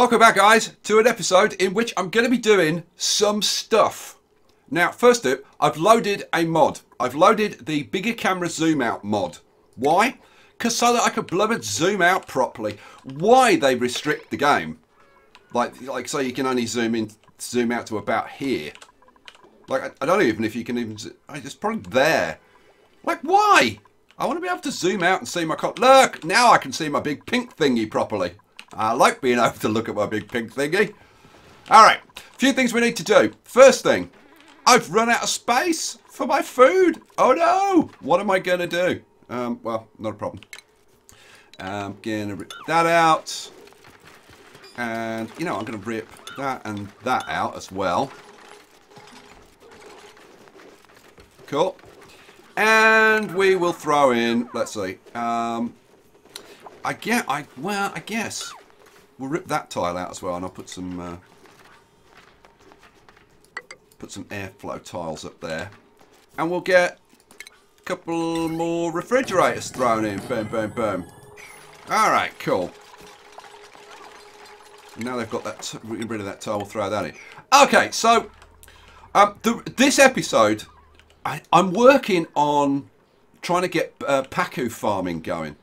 Welcome back, guys, to an episode in which I'm going to be doing some stuff. Now, first up, I've loaded a mod. I've loaded the bigger camera zoom out mod. Why? Because so that I could blubber zoom out properly. Why they restrict the game? Like so you can only zoom in, zoom out to about here. Like, I don't even know if you can even, it's probably there. Like, why? I want to be able to zoom out and see my cop. Look, now I can see my big pink thingy properly. I like being able to look at my big pink thingy. All right, a few things we need to do. First thing, I've run out of space for my food. Oh no, what am I gonna do? Well, not a problem. I'm gonna rip that out. And you know, I'm gonna rip that and that out as well. Cool. And we will throw in, let's see. I guess we'll rip that tile out as well, and I'll put some airflow tiles up there, and we'll get a couple more refrigerators thrown in. Boom, boom, boom. All right, cool. Now they've got that. Getting rid of that tile. We'll throw that in. Okay, so this episode, I'm working on trying to get Pacu farming going.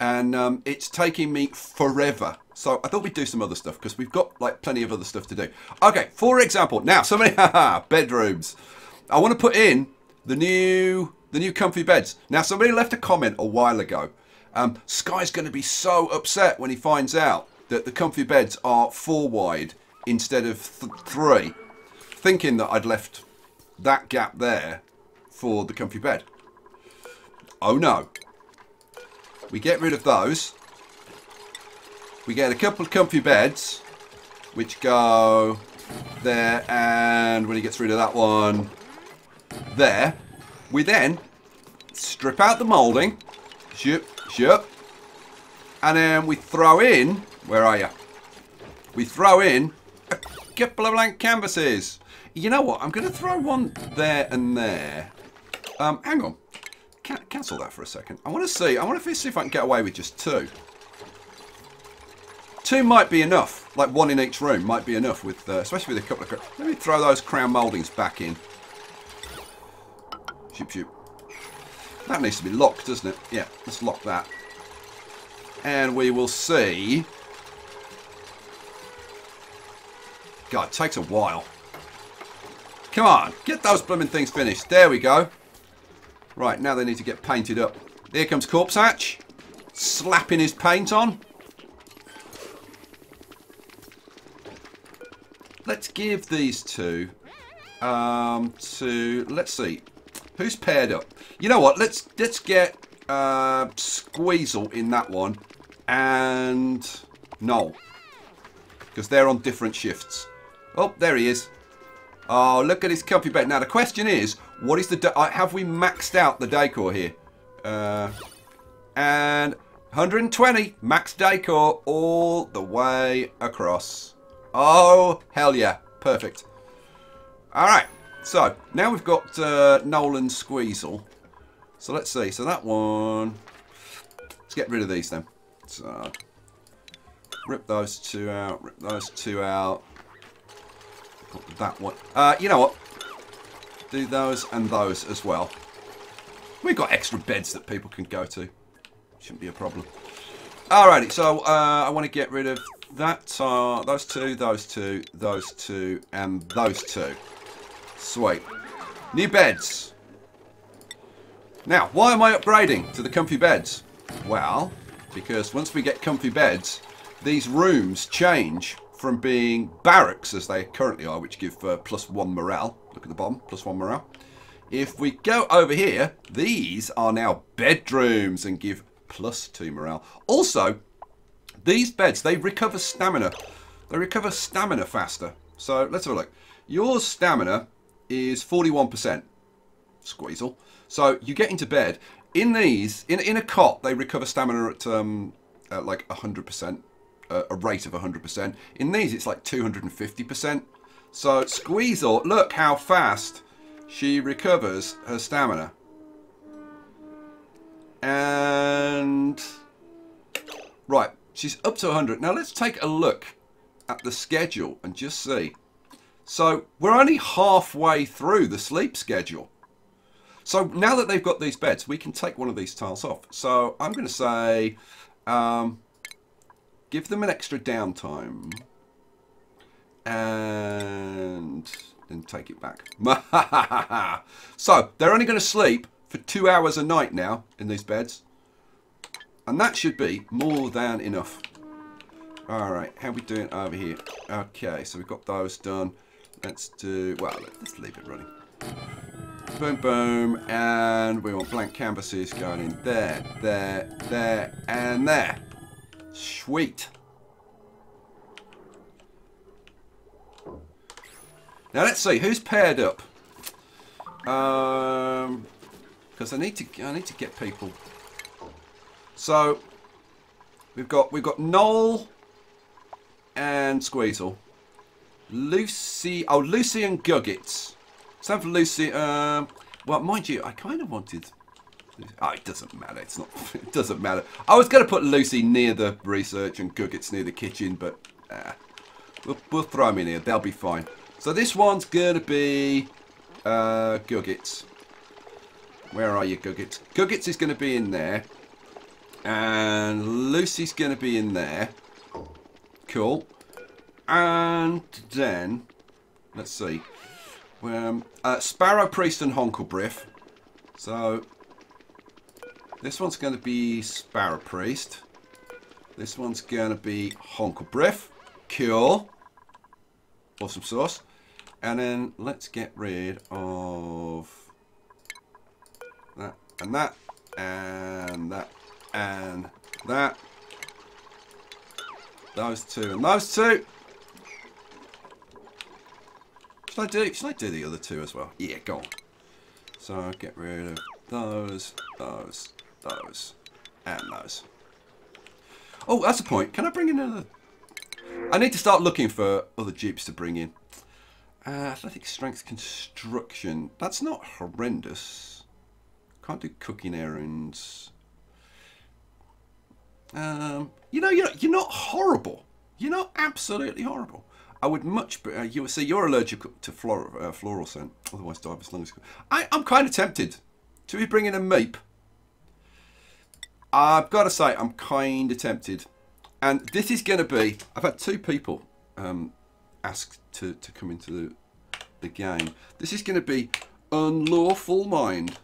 And it's taking me forever. So I thought we'd do some other stuff because we've got like plenty of other stuff to do. Okay, for example, now somebody, haha, bedrooms. I want to put in the new comfy beds. Now somebody left a comment a while ago. Sky's going to be so upset when he finds out that the comfy beds are 4 wide instead of 3, thinking that I'd left that gap there for the comfy bed. Oh no. We get rid of those. We get a couple of comfy beds, which go there, and when he gets rid of that one, there. We then strip out the moulding, and then we throw in, where are you? We throw in a couple of blank canvases. You know what, I'm gonna throw one there and there. Hang on. Cancel that for a second. I want to see if I can get away with just 2. 2 might be enough. Like 1 in each room might be enough, with especially with a couple of. Let me throw those crown mouldings back in. Shoop, shoop. That needs to be locked, doesn't it? Yeah, let's lock that. And we will see. God, it takes a while. Come on, get those blooming things finished. There we go. Right, now they need to get painted up. Here comes Corpse Hatch, slapping his paint on. Let's give these 2 to, let's see, who's paired up? You know what, let's get Squeezle in that one and Noel, because they're on different shifts. Oh, there he is. Oh, look at his comfy bed. Now the question is, what is the, have we maxed out the decor here? And 120 max decor all the way across. Oh, hell yeah. Perfect. All right. So now we've got Nolan Squeezle. So let's see. So that one, let's get rid of these then. So rip those 2 out, rip those 2 out. Got that one. You know what? Do those and those as well. We've got extra beds that people can go to. Shouldn't be a problem. Alrighty, so I want to get rid of that. Those 2, those 2, those 2, and those 2. Sweet. New beds. Now, why am I upgrading to the comfy beds? Well, because once we get comfy beds, these rooms change from being barracks, as they currently are, which give +1 morale. Look at the bottom, +1 morale. If we go over here, these are now bedrooms and give +2 morale. Also, these beds, they recover stamina. They recover stamina faster. So let's have a look. Your stamina is 41%, Squeezle. So you get into bed. In these, in a cot, they recover stamina at like 100%. A rate of 100%. In these, it's like 250%. So Squeezle, look how fast she recovers her stamina. And right, she's up to 100. Now let's take a look at the schedule and just see. So we're only halfway through the sleep schedule. So now that they've got these beds, we can take one of these tiles off. So I'm going to say, give them an extra downtime and then take it back. So they're only going to sleep for 2 hours a night now in these beds. And that should be more than enough. All right, how are we doing over here? Okay, so we've got those done. Let's do, well, let's leave it running. Boom, boom, and we want blank canvases going in there, there, there, and there. Sweet. Now let's see, who's paired up? Because I need to get people. So we've got Noel and Squeezle. Lucy, oh, Lucy and Guggets. It's time for Lucy. Well, mind you, I kind of wanted. Oh, it doesn't matter. It's not. It doesn't matter. I was going to put Lucy near the research and Guggets near the kitchen, but we'll throw them in here. They'll be fine. So this one's going to be Guggets. Where are you, Guggets? Guggets is going to be in there, and Lucy's going to be in there. Cool. And then let's see. Sparrow, Priest and Honkelbrief. So this one's going to be Sparrow Priest. This one's going to be Honkelbrief. Cool. Awesome sauce. And then let's get rid of that and that and that and that. Those two and those two. Should I do the other two as well? Yeah, go on. So get rid of those, and those. Oh, that's a point. Can I bring in another? I need to start looking for other jeeps to bring in. Athletic strength construction. That's not horrendous. Can't do cooking errands. You know, you're not horrible. You're not absolutely horrible. I would much better, you see, you're allergic to floral scent, otherwise dive as long as I'm kind of tempted to be bringing a meep. I've got to say, I'm kind of tempted. And this is going to be, I've had two people asked to come into the game. This is going to be Unlawful Mind.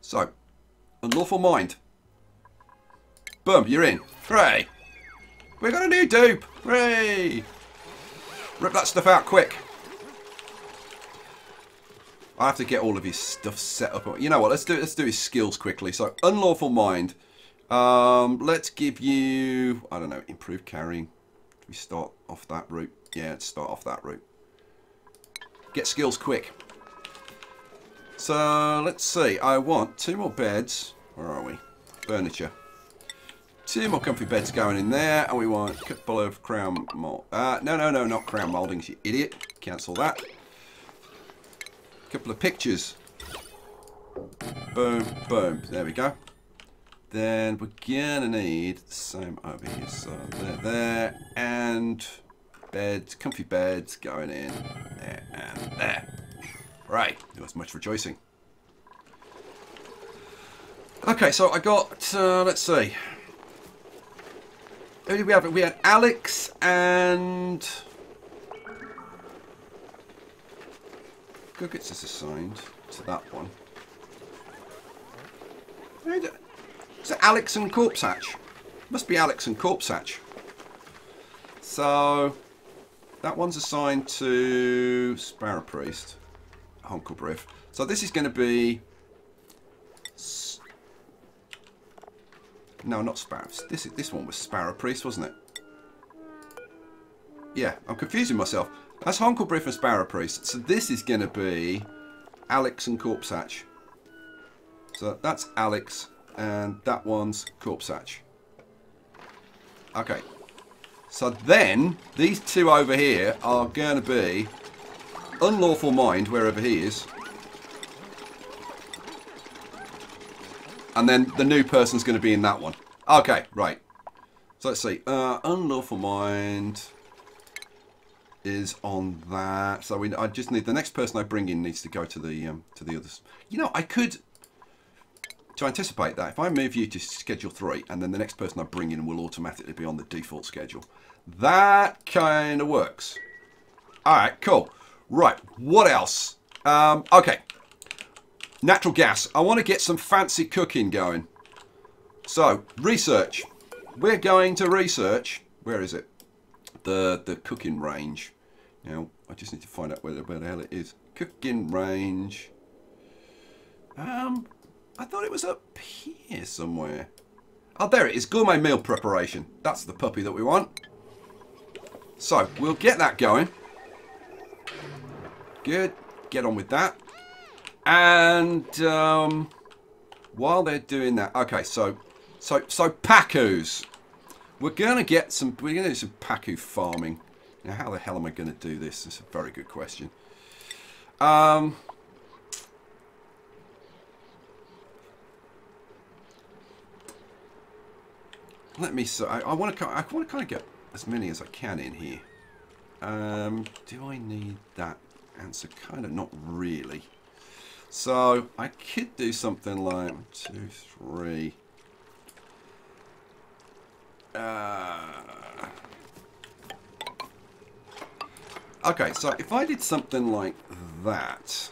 So, Unlawful Mind. Boom, you're in. Hooray. We got a new dupe. Hooray. Rip that stuff out quick. I have to get all of his stuff set up. You know what, let's do his skills quickly. So, Unlawful Mind. Let's give you, I don't know, Improved Carrying. We start off that route. Yeah, let's start off that route. Get skills quick. So, let's see. I want two more beds. Where are we? Furniture. Two more comfy beds going in there, and we want a couple of crown mold. No, not crown moldings, you idiot. Cancel that. A couple of pictures. Boom, boom. There we go. Then we're gonna need the same over here. So there, there, and beds, comfy beds going in there and there. Right. There was much rejoicing. Okay, so I got. Let's see. Who did we have? We had Alex and Guggets is assigned to that one. Is it Alex and Corpse Hatch? Must be Alex and Corpse Hatch. So that one's assigned to Sparrow Priest, Honkelbrief. So this is going to be. No, not Sparrows. This one was Sparrow Priest, wasn't it? Yeah, I'm confusing myself. That's Honkelbrief and Sparrow Priest. So this is going to be Alex and Corpse Hatch. So that's Alex, and that one's Corpse Hatch. Okay. So then, these two over here are going to be Unlawful Mind, wherever he is. And then the new person's going to be in that one. Okay, right. So let's see. Unlawful Mind. is on that. So I just need, the next person I bring in needs to go to the others. You know, I could, to anticipate that, if I move you to schedule 3, and then the next person I bring in will automatically be on the default schedule. That kind of works. All right, cool. Right, what else? Okay, natural gas. I want to get some fancy cooking going. So, research. We're going to research. Where is it? The cooking range. Now, I just need to find out where the hell it is. Cooking range. I thought it was up here somewhere. Oh, there it is. Gourmet meal preparation. That's the puppy that we want. So, we'll get that going. Good. Get on with that. And while they're doing that, okay, so Pacus. We're gonna get some. We're gonna do some Pacu farming. Now, how the hell am I gonna do this? That's a very good question. Let me. So I want to. I want to kind of get as many as I can in here. Do I need that answer? Kind of not really. So I could do something like 2, 3. Okay, so if I did something like that,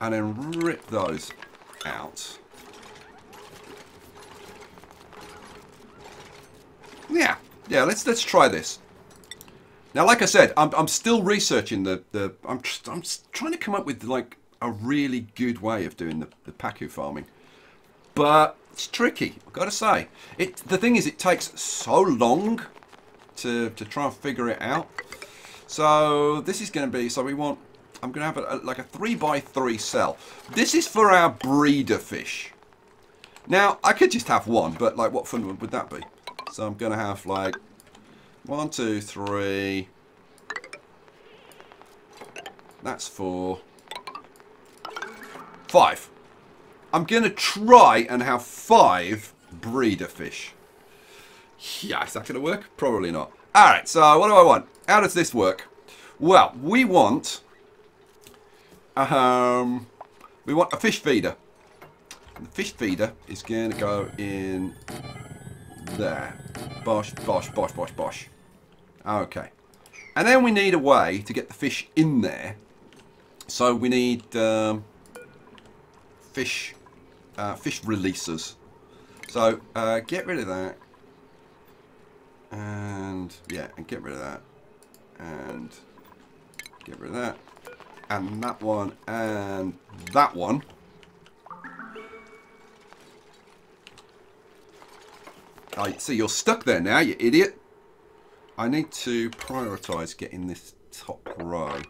and then rip those out. Yeah. Let's try this. Now, like I said, I'm still researching the. I'm trying to come up with like a really good way of doing the Pacu farming, but it's tricky. I've got to say, the thing is, it takes so long to try and figure it out. So this is going to be. So we want. I'm going to have like a 3x3 cell. This is for our breeder fish. Now I could just have one, but like, what fun would that be? So I'm going to have like 1, 2, 3. That's 4, 5. I'm going to try and have 5 breeder fish. Yeah, is that going to work? Probably not. All right, so what do I want? How does this work? Well, we want a fish feeder. And the fish feeder is going to go in there. Bosh, bosh, bosh, bosh, bosh. Okay. And then we need a way to get the fish in there. So we need fish releasers. So get rid of that. And yeah, and get rid of that. And get rid of that. And that one. And that one. Oh, see, you're stuck there now, you idiot. I need to prioritize getting this top row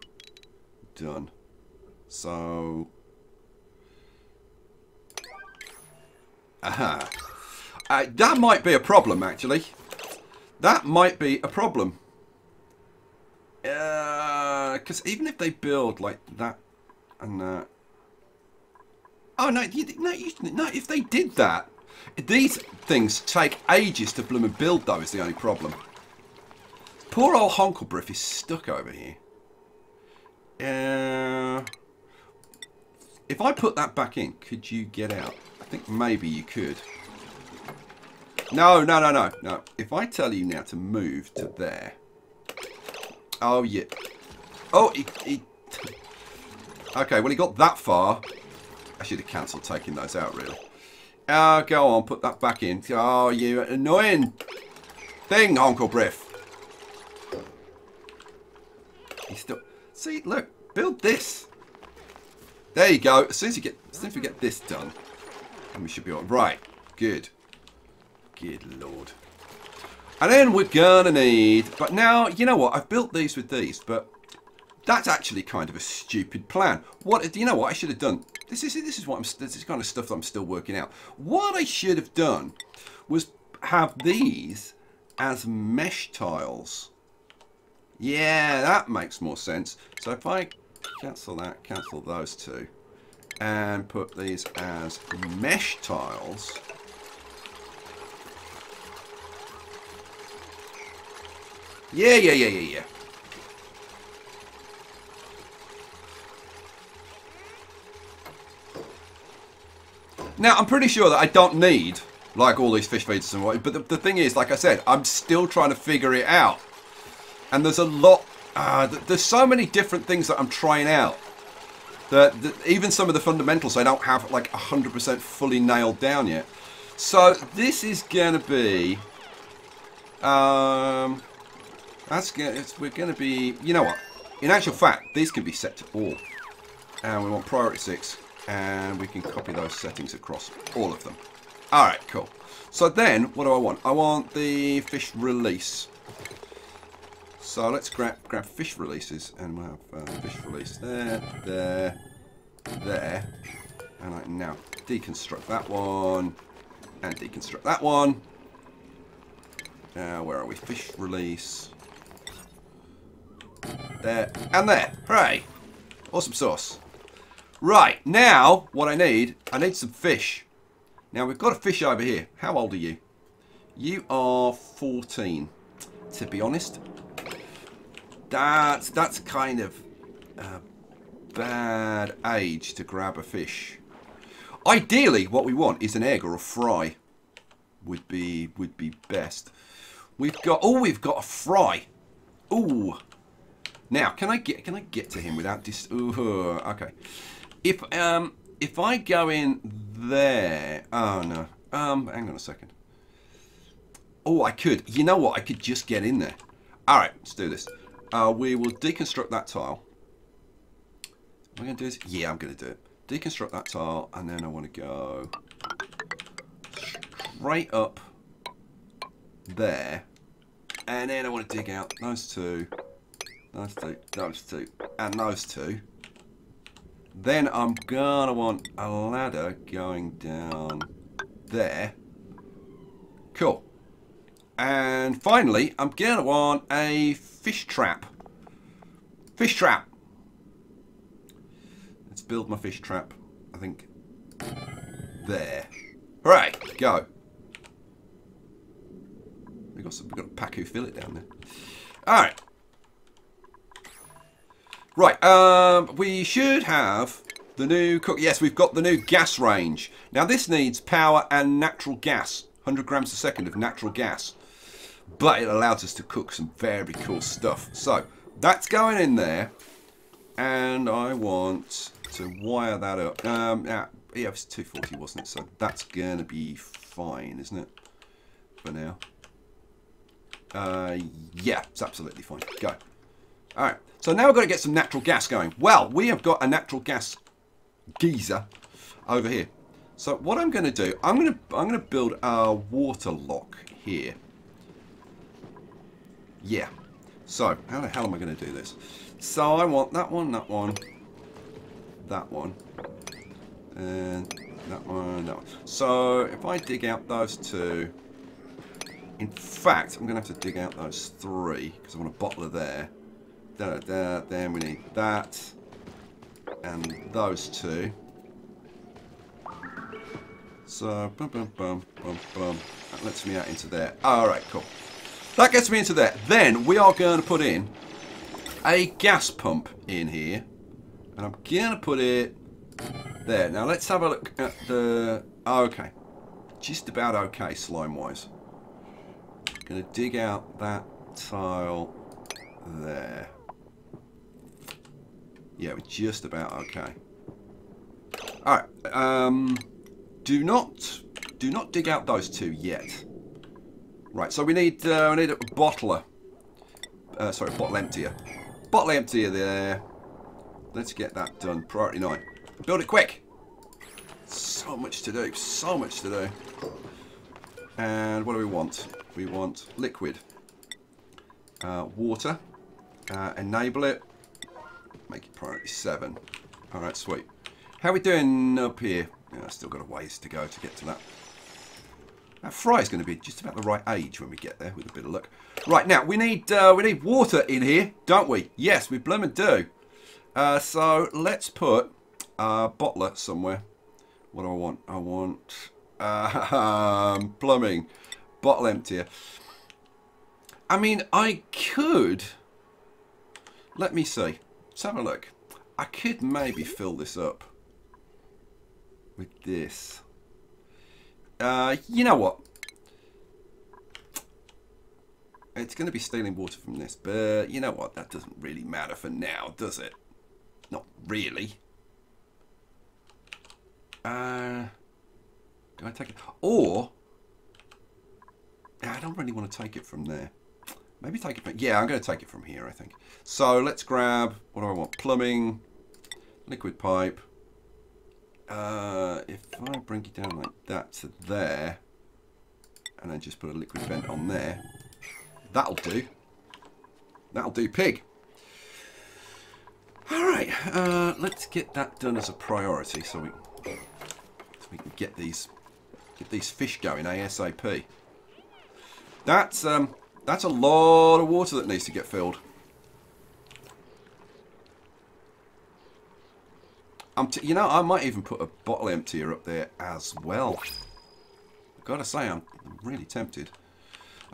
done. So. Aha. That might be a problem, actually. That might be a problem. Because even if they build like that and that. Oh, no, no, if they did that. These things take ages to bloom and build, though, is the only problem. Poor old Honklebrief is stuck over here. If I put that back in, could you get out? I think maybe you could. No. If I tell you now to move to there. Oh, yeah. Oh, he... Okay, well, he got that far. I should have cancelled taking those out, really. Oh, go on, put that back in. Oh, you annoying thing, Honklebrief. He's still... See, look, build this. There you go. As soon as we get this done, then we should be all right. Good. Good Lord. And then we're gonna need... But now, you know what? I've built these with these, but that's actually kind of a stupid plan. What? You know what I should have done? This is what this is kind of stuff that I'm still working out. What I should have done was have these as mesh tiles. Yeah, that makes more sense. So if I cancel that, cancel those two, and put these as mesh tiles. Yeah. Now, I'm pretty sure that I don't need, like, all these fish feeders and what, but the thing is, like I said, I'm still trying to figure it out. And there's a lot, there's so many different things that I'm trying out. That even some of the fundamentals I don't have, like, 100% fully nailed down yet. So, this is going to be... we're going to be... You know what? In actual fact, these can be set to all. And we want priority 6. And we can copy those settings across all of them. Alright, cool. So then, what do I want? I want the fish release. So let's grab fish releases. And we'll have fish release there, there, there. And I can now deconstruct that one. And deconstruct that one. Where are we? Fish release. There, and there. Hooray. Awesome sauce. Right, now what I need some fish. Now we've got a fish over here. How old are you? You are 14, to be honest. That's kind of a bad age to grab a fish. Ideally, what we want is an egg or a fry. Would be best. We've got a fry. Ooh. Now, can I get to him without dis? Ooh, okay. If I go in there, oh no. Hang on a second. Oh, I could. You know what? I could just get in there. All right, let's do this. We will deconstruct that tile. Am I gonna do this? Yeah, I'm gonna do it. Deconstruct that tile, and then I want to go straight up there, and then I want to dig out those two. Those two, those two, and those two. Then I'm gonna want a ladder going down there. Cool. And finally, I'm gonna want a fish trap. Fish trap. Let's build my fish trap, I think. There. Hooray, go. We've got a Paku Fillet down there. All right. Right, we should have the new cook. Yes, we've got the new gas range. Now this needs power and natural gas. 100 grams a second of natural gas. But it allows us to cook some very cool stuff. So, that's going in there. And I want to wire that up. Yeah, it was 240, wasn't it? So that's going to be fine, isn't it? For now. Yeah, it's absolutely fine. Go. All right, so now we've got to get some natural gas going. Well, we have got a natural gas geyser over here. So what I'm going to do, I'm going to build a water lock here. Yeah. So how the hell am I going to do this? So I want that one, that one, that one, and that one, that one. So if I dig out those two, in fact, I'm going to have to dig out those three because I want a bottler there. Then we need that and those two. So bum, bum, bum, bum, bum. That lets me out into there. All right, cool. That gets me into there. Then we are going to put in a gas pump in here, and I'm going to put it there. Now let's have a look at the. Okay, just about okay slime wise. Going to dig out that tile there. Yeah, we're just about okay. All right. Do not dig out those two yet. Right. So we need a bottler. Sorry, bottle emptier. Bottle emptier there. Let's get that done. Priority 9. Build it quick. So much to do. So much to do. And what do we want? We want liquid. Water. Enable it. Make it priority 7. All right, sweet. How are we doing up here? Yeah, I've still got a ways to go to get to that. That fry is going to be just about the right age when we get there, with a bit of luck. Right, now, we need water in here, don't we? Yes, we bloomin' do. So, let's put a bottler somewhere. What do I want? I want plumbing. Bottle emptier. I mean, I could... Let me see. Let's have a look. I could maybe fill this up with this. You know what? It's going to be stealing water from this, but you know what? That doesn't really matter for now, does it? Not really. Do I take it? Or... I don't really want to take it from there. Maybe take it from... Yeah, I'm going to take it from here, I think. So let's grab... What do I want? Plumbing. Liquid pipe. If I bring it down like that to there, and then just put a liquid vent on there, that'll do. That'll do, pig. All right, let's get that done as a priority, so we can get these fish going ASAP. That's a lot of water that needs to get filled. You know, I might even put a bottle emptier up there as well. I've got to say, I'm really tempted.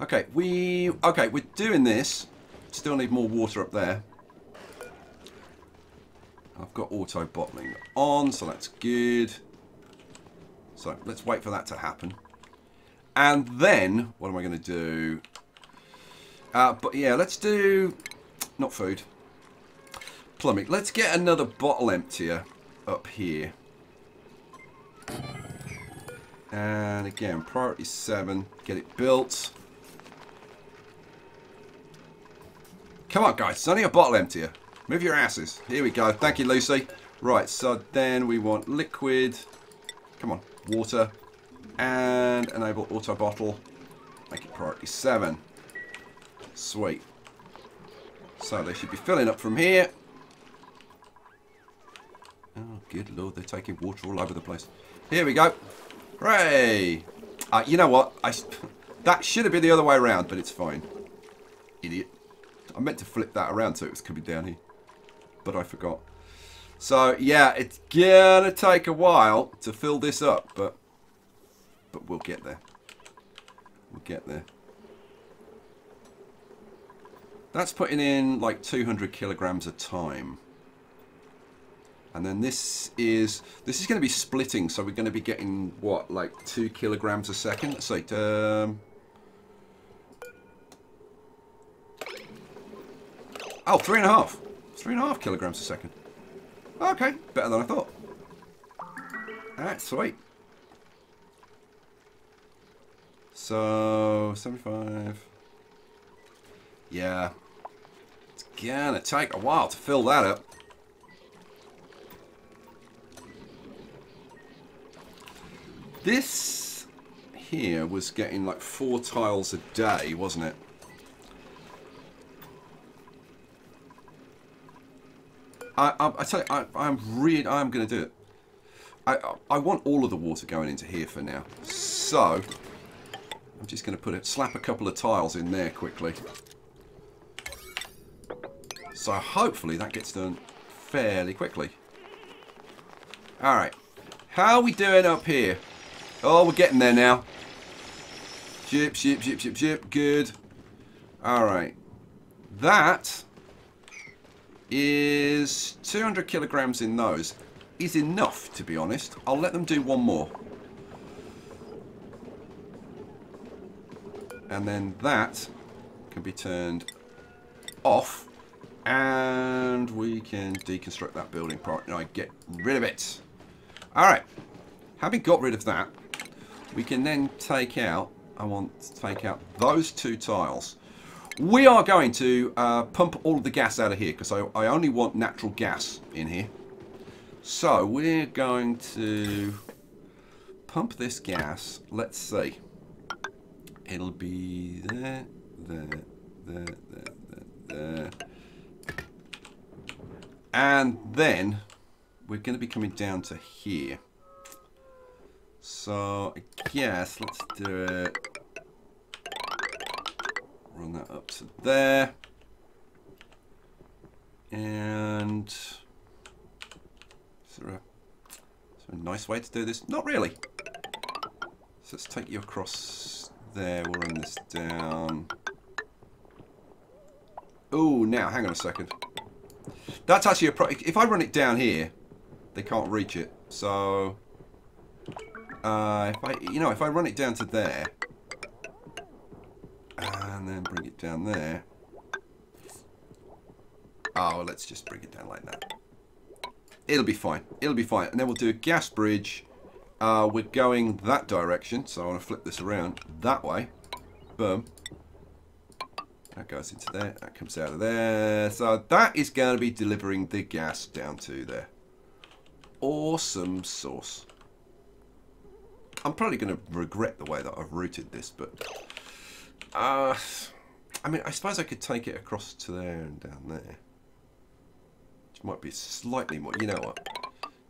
Okay, we're doing this. Still need more water up there. I've got auto bottling on, so that's good. So let's wait for that to happen, and then what am I going to do? But yeah, let's do not food, plumbing. Let's get another bottle emptier up here, and again, priority 7. Get it built. Come on, guys! It's only a bottle emptier. Move your asses. Here we go. Thank you, Lucy. Right, so then we want liquid. Come on. Water. And enable auto bottle. Make it priority 7. Sweet. So they should be filling up from here. Oh, good lord. They're taking water all over the place. Here we go. Hooray. You know what? That should have been the other way around, but it's fine. Idiot. I meant to flip that around so it was coming down here. But I forgot. So yeah, it's gonna take a while to fill this up, but we'll get there. We'll get there. That's putting in like 200 kilograms a time. And then this is gonna be splitting, so we're gonna be getting what, like 2 kilograms a second? Let's say 3.5. 3.5 kilograms a second. Okay, better than I thought. That's sweet. So, 75. Yeah. It's gonna take a while to fill that up. This here was getting like 4 tiles a day, wasn't it? I tell you, I'm going to do it. I want all of the water going into here for now, so I'm just going to slap a couple of tiles in there quickly. So hopefully that gets done fairly quickly. All right, how are we doing up here? Oh, we're getting there now. Ship. Good. All right, that is 200 kilograms in those is enough, to be honest. I'll let them do one more. And then that can be turned off and we can deconstruct that building part. And I get rid of it. All right, having got rid of that, we can then take out, I want to take out those 2 tiles. We are going to pump all of the gas out of here because I only want natural gas in here. So we're going to pump this gas. Let's see. It'll be there. And then we're going to be coming down to here. So I guess let's do it. Run that up to there, and is there a nice way to do this? Not really. So let's take you across there. We'll run this down. Oh, now hang on a second. That's actually a pro. If I run it down here, they can't reach it. So If I run it down to there, and then bring it down there. Oh, let's just bring it down like that. It'll be fine. It'll be fine. And then we'll do a gas bridge. We're going that direction, so I want to flip this around that way. Boom. That goes into there. That comes out of there. So that is going to be delivering the gas down to there. Awesome sauce. I'm probably going to regret the way that I've routed this, but... I mean, I suppose I could take it across to there and down there. Which might be slightly more... You know what?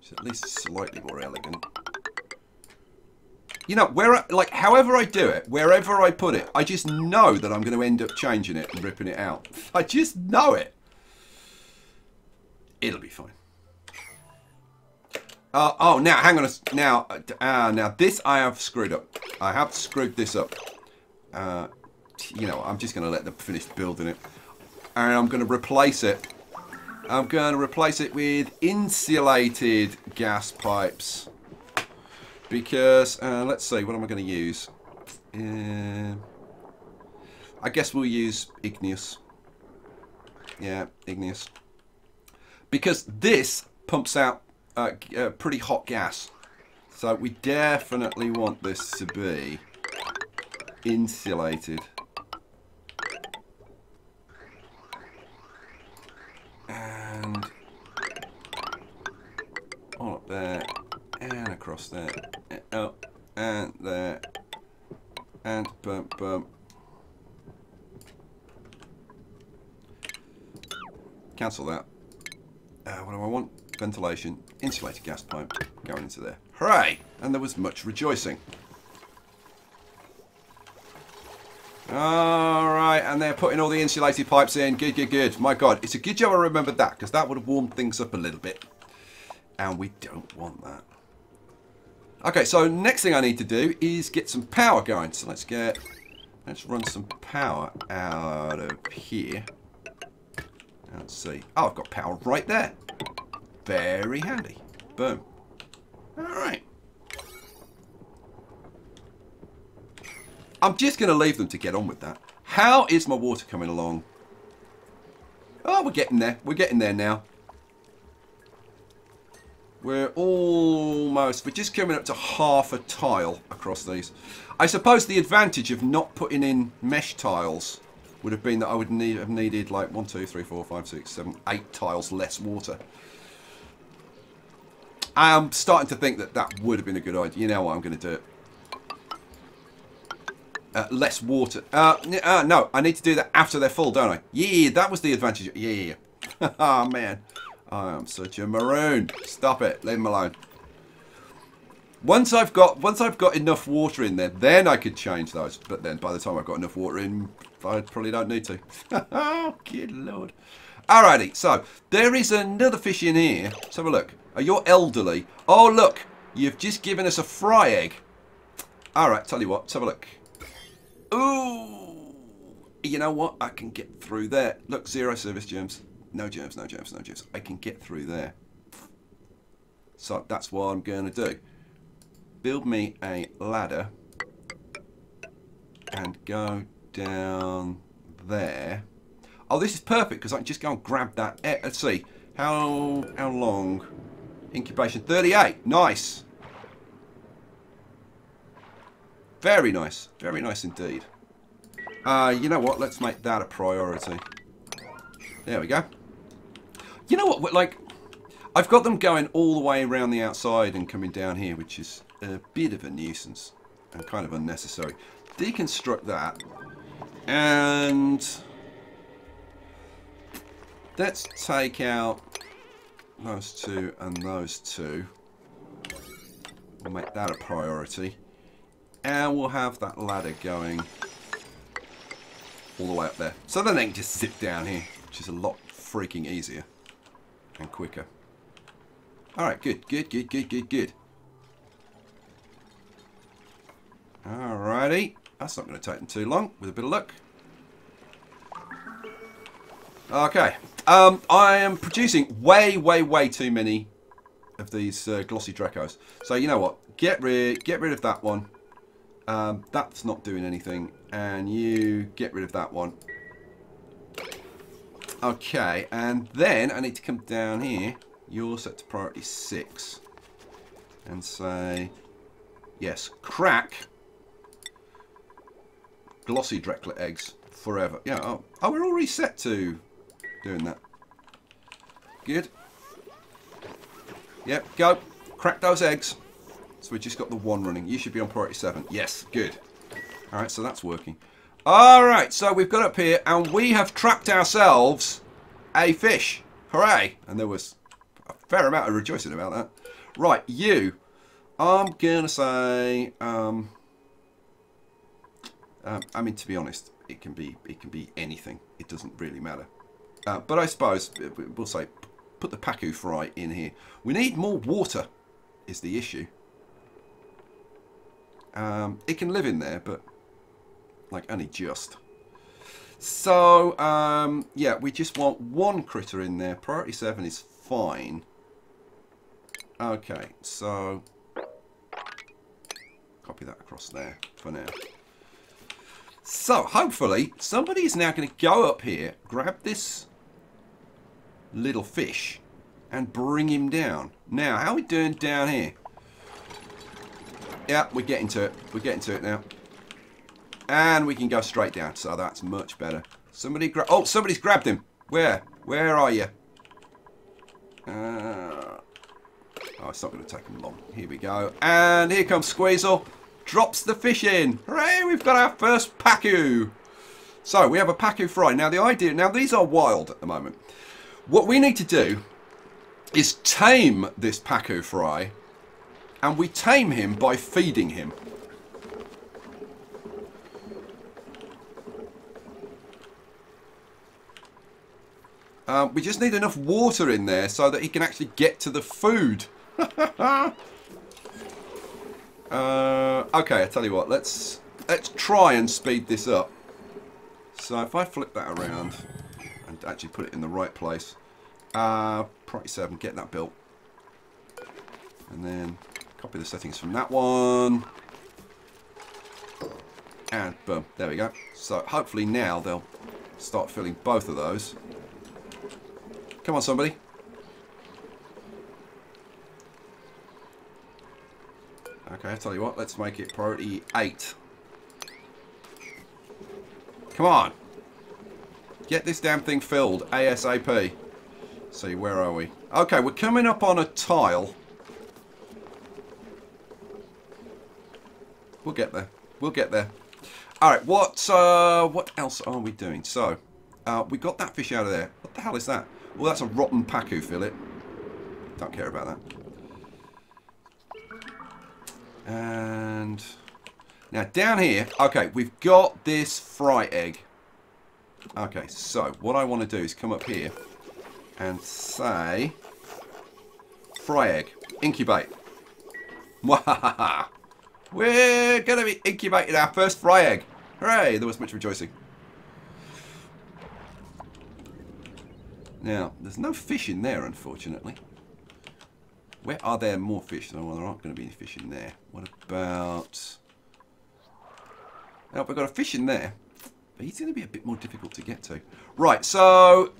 It's at least slightly more elegant. You know, however I do it, wherever I put it, I just know that I'm going to end up changing it and ripping it out. I just know it. It'll be fine. Now, hang on. Now this I have screwed up. I have screwed this up. You know, I'm just going to let them finish building it. And I'm going to replace it. I'm going to replace it with insulated gas pipes. Because, let's see, what am I going to use? I guess we'll use igneous. Yeah, igneous. Because this pumps out pretty hot gas. So we definitely want this to be insulated. And all up there. And across there, oh, and there, and bump, bump. Cancel that. What do I want? Ventilation, insulated gas pipe going into there. Hooray! And there was much rejoicing. Alright, and they're putting all the insulated pipes in. Good, good, good. My God, it's a good job I remembered that, because that would have warmed things up a little bit. And we don't want that. Okay, so next thing I need to do is get some power going. So let's run some power out of here. Let's see. Oh, I've got power right there. Very handy. Boom. All right. I'm just going to leave them to get on with that. How is my water coming along? Oh, we're getting there. We're getting there now. We're just coming up to half a tile across these. I suppose the advantage of not putting in mesh tiles would have been that I would have needed like 1, 2, 3, 4, 5, 6, 7, 8 tiles less water. I'm starting to think that that would have been a good idea. You know what, I'm going to do it. Less water. No, I need to do that after they're full, don't I? Yeah, that was the advantage. Yeah. Oh, man. I am such a maroon. Stop it. Leave them alone. Once I've got enough water in there, then I could change those. But then by the time I've got enough water in, I probably don't need to. Oh, good Lord. Alrighty, so there is another fish in here. Let's have a look. Oh, you're elderly. Oh, look. You've just given us a fry egg. Alright, tell you what. Let's have a look. Ooh. You know what? I can get through there. Look, zero service germs. No germs, no germs, no germs. I can get through there. So that's what I'm going to do. Build me a ladder. And go down there. Oh, this is perfect because I can just go and grab that. Let's see. How long? Incubation 38. Nice. Very nice. Very nice indeed. You know what? Let's make that a priority. There we go. You know what, like, I've got them going all the way around the outside and coming down here, which is a bit of a nuisance and kind of unnecessary. Deconstruct that. And let's take out those two and those two. We'll make that a priority. And we'll have that ladder going all the way up there. So then they can just sit down here, which is a lot freaking easier and quicker. Alright, good, good, good, good, good, good. Alrighty. That's not going to take them too long, with a bit of luck. Okay. I am producing way, way, way too many of these glossy Drecos. So you know what? Get rid of that one. That's not doing anything. And you get rid of that one. Okay, and then I need to come down here. You're set to priority 6. And say, yes, crack glossy Dreklet eggs forever. Yeah, oh, we're all reset to doing that. Good. Yep, go. Crack those eggs. So we just got the one running. You should be on priority 7. Yes, good. All right, so that's working. All right, so we've got up here, and we have trapped ourselves a fish. Hooray. And there was a fair amount of rejoicing about that. Right, you. I'm going to say... I mean, to be honest, it can be anything. It doesn't really matter. But I suppose we'll say put the Pacu fry in here. We need more water is the issue. It can live in there, but like only just. So, yeah, we just want one critter in there. Priority 7 is fine. Okay, so copy that across there for now. So, hopefully, somebody is now going to go up here, grab this little fish, and bring him down. Now, how are we doing down here? Yeah, we're getting to it. We're getting to it now. And we can go straight down, so that's much better. Somebody grab... Oh, somebody's grabbed him. Where? Where are you? Oh, it's not going to take him long. Here we go. And here comes Squeezle. Drops the fish in. Hooray, we've got our first Pacu. So we have a Pacu fry. Now the idea, now these are wild at the moment. What we need to do is tame this Pacu fry, and we tame him by feeding him. We just need enough water in there so that he can actually get to the food. Okay, I tell you what, let's try and speed this up. So if I flip that around and actually put it in the right place, priority 7, get that built, and then copy the settings from that one, and boom, there we go. So hopefully now they'll start filling both of those. Come on, somebody. Okay, I tell you what, let's make it priority 8. Come on. Get this damn thing filled ASAP. See, where are we? Okay, we're coming up on a tile. We'll get there. We'll get there. All right, what else are we doing? So, we got that fish out of there. What the hell is that? Well, that's a rotten Pacu fillet. Don't care about that. And now down here, okay, we've got this fry egg. Okay, so what I want to do is come up here and say, fry egg, incubate. We're going to be incubating our first fry egg. Hooray, there was much rejoicing. Now, there's no fish in there, unfortunately. Where are there more fish? Oh, well, there aren't going to be any fish in there. What about... Oh, we've got a fish in there. But he's going to be a bit more difficult to get to. Right, so...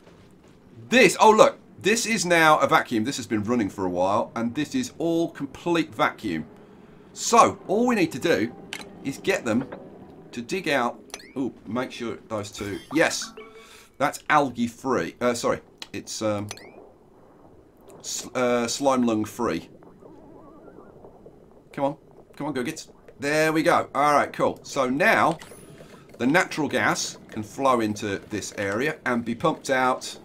This... Oh, look. This is now a vacuum. This has been running for a while. And this is all complete vacuum. So, all we need to do is get them to dig out... Oh, make sure those two... Yes. That's algae-free. Sorry. It's... slime lung free. Come on. Come on, go gits. There we go. Alright, cool. So now the natural gas can flow into this area and be pumped out.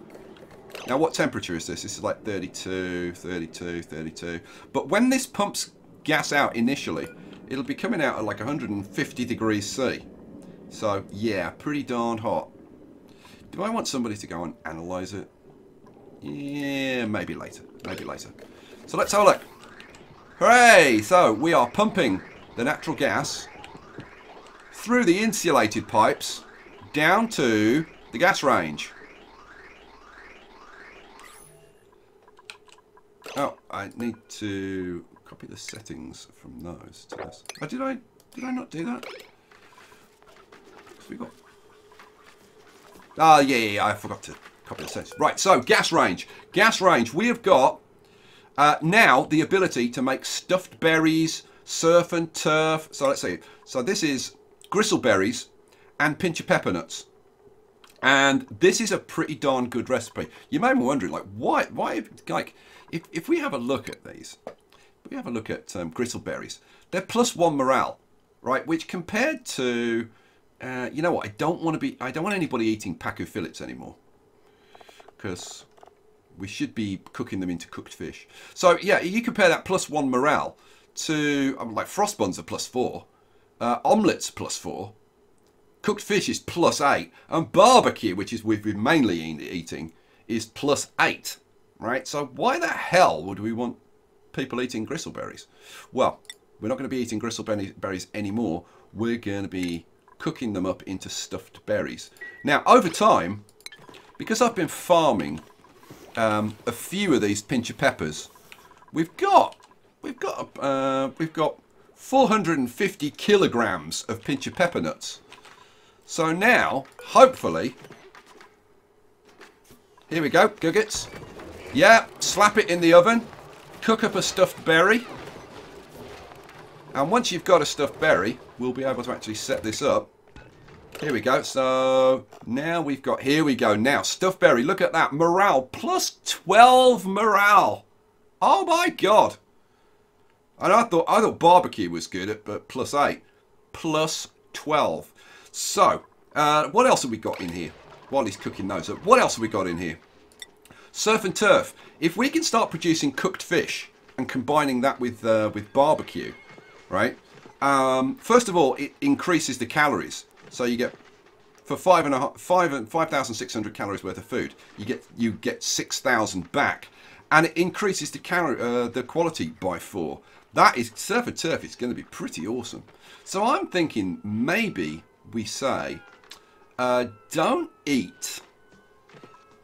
Now what temperature is this? This is like 32, 32, 32. But when this pumps gas out initially, it'll be coming out at like 150 degrees C. So yeah, pretty darn hot. Do I want somebody to go and analyze it? Yeah, maybe later. Maybe later. So let's have a look. Hooray! So we are pumping the natural gas through the insulated pipes down to the gas range. Oh, I need to copy the settings from those to this. Oh, did I not do that? We got. Ah, yeah, I forgot to copy the settings. Right, so gas range. Gas range. We have got now the ability to make stuffed berries, surf and turf. So let's see. So this is gristleberries and pinch of pepper nuts. And this is a pretty darn good recipe. You may be wondering, like, why, like, if we have a look at these, if we have a look at gristleberries, they're +1 morale, right? Which compared to, you know what? I don't want anybody eating Pacu fillets anymore, because we should be cooking them into cooked fish. So yeah, you compare that +1 morale to, like, frostbuns are +4, omelets +4. Cooked fish is +8, and barbecue, which is we've been mainly eating, is +8, right? So why the hell would we want people eating gristleberries? Well, we're not going to be eating gristleberries anymore. We're going to be cooking them up into stuffed berries. Now, over time, because I've been farming a few of these pinch of peppers, we've got 450 kilograms of pinch of pepper nuts. So now, hopefully, here we go, guggets. Yeah, slap it in the oven, cook up a stuffed berry. And once you've got a stuffed berry, we'll be able to actually set this up. Here we go, so now we've got, here we go now, stuffed berry, look at that, morale, +12 morale. Oh my God. And I thought barbecue was good, but +8, +12. So, what else have we got in here? While he's cooking those up, what else have we got in here? Surf and turf. If we can start producing cooked fish and combining that with barbecue, right? First of all, it increases the calories. So you get for 5,600 calories worth of food, you get 6,000 back, and it increases the quality by 4. That is, surf and turf is going to be pretty awesome. So I'm thinking maybe we say, don't eat.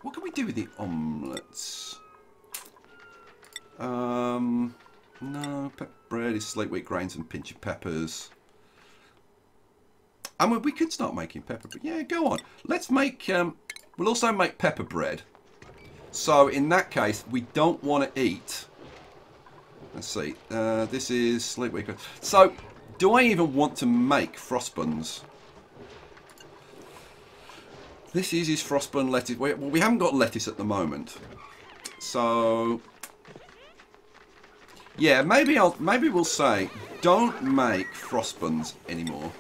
What can we do with the omelets? No, pepper bread is slate wheat grains and pinch of peppers. I mean, we could start making pepper bread. Yeah, go on. Let's make, we'll also make pepper bread. So in that case, we don't want to eat. Let's see, this is slate wheat grains. So do I even want to make frostbuns? This is his frostbun lettuce. Well, we haven't got lettuce at the moment, so yeah, maybe we'll say don't make frostbuns anymore.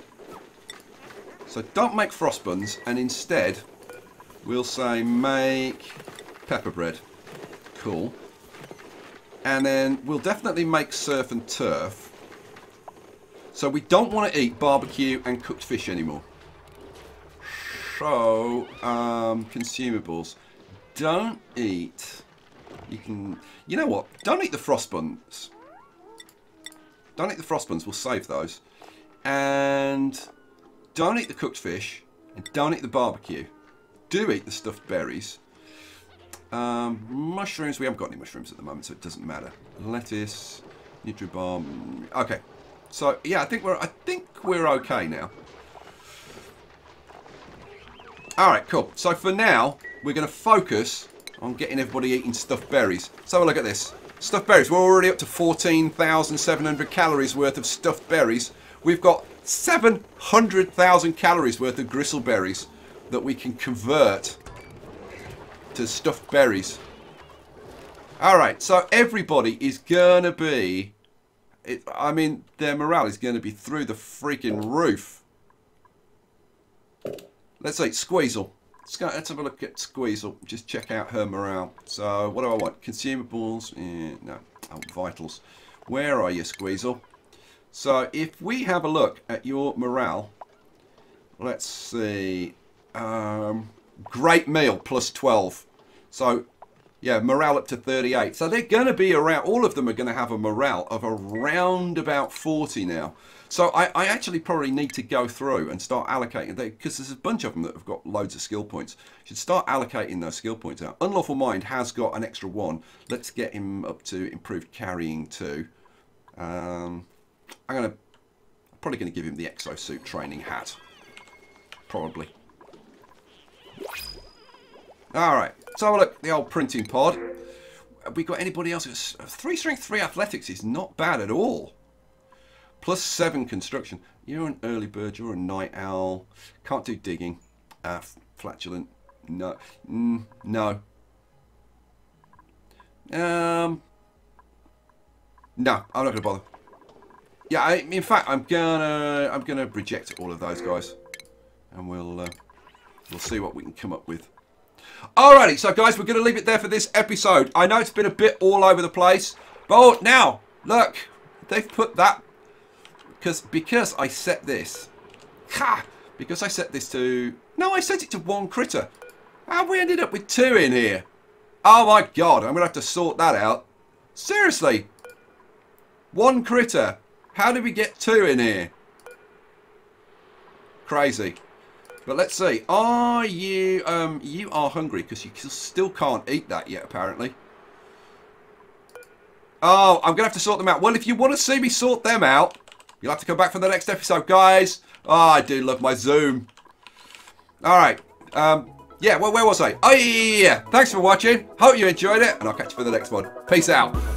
So don't make frostbuns, and instead we'll say make pepper bread. Cool. And then we'll definitely make surf and turf. So we don't want to eat barbecue and cooked fish anymore. So, consumables, don't eat, you know what, don't eat the frostbuns. Don't eat the frostbuns, we'll save those. And don't eat the cooked fish, and don't eat the barbecue. Do eat the stuffed berries. Mushrooms, we haven't got any mushrooms at the moment, so it doesn't matter. Lettuce, nitro balm, okay. So yeah, I think we're okay now. All right, cool. So for now, we're going to focus on getting everybody eating stuffed berries. So have a look at this. Stuffed berries. We're already up to 14,700 calories worth of stuffed berries. We've got 700,000 calories worth of gristleberries that we can convert to stuffed berries. All right, so everybody is going to be... I mean, their morale is going to be through the freaking roof. Let's see, Squeezle. Let's have a look at Squeezle. Just check out her morale. So, what do I want? Consumables? Yeah, no, I want vitals. Where are you, Squeezle? So, if we have a look at your morale, let's see. Great meal, +12. So, yeah, morale up to 38. So, they're going to be around, all of them are going to have a morale of around about 40 now. So I actually probably need to go through and start allocating, because there's a bunch of them that have got loads of skill points. You should start allocating those skill points out. Unlawful Mind has got an extra one. Let's get him up to improved carrying 2. I'm probably going to give him the exosuit training hat. Probably. Alright, so have a look. The old printing pod. Have we got anybody else? 3 strength, 3 athletics is not bad at all. +7 construction. You're an early bird. You're a night owl. Can't do digging. Flatulent. No. No. No. I'm not gonna bother. Yeah. In fact, I'm gonna reject all of those guys, and we'll see what we can come up with. Alrighty. So, guys, we're gonna leave it there for this episode. I know it's been a bit all over the place, but now look, they've put that. Because I set this. Ha! Because I set this to... No, I set it to 1 critter. And we ended up with 2 in here. Oh my god, I'm going to have to sort that out. Seriously. 1 critter. How did we get 2 in here? Crazy. But let's see. Are you... you are hungry because you still can't eat that yet, apparently. Oh, I'm going to have to sort them out. Well, if you want to see me sort them out... You'll have to come back for the next episode, guys. Oh, I do love my Zoom. All right. Yeah, where was I? Oh, yeah. Thanks for watching. Hope you enjoyed it. And I'll catch you for the next one. Peace out.